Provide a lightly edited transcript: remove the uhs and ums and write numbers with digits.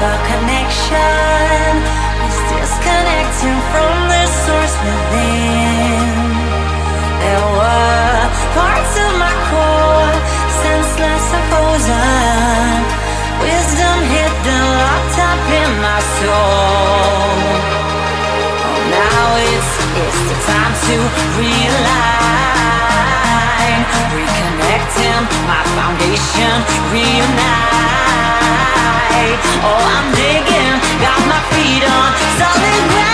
the connection is disconnecting from the source within. There were parts of my core, senseless opposing. Wisdom hidden, locked up in my soul. Oh, now it's the time to realign, reconnecting my foundation, reunite. Oh, I'm digging, got my feet on solid ground.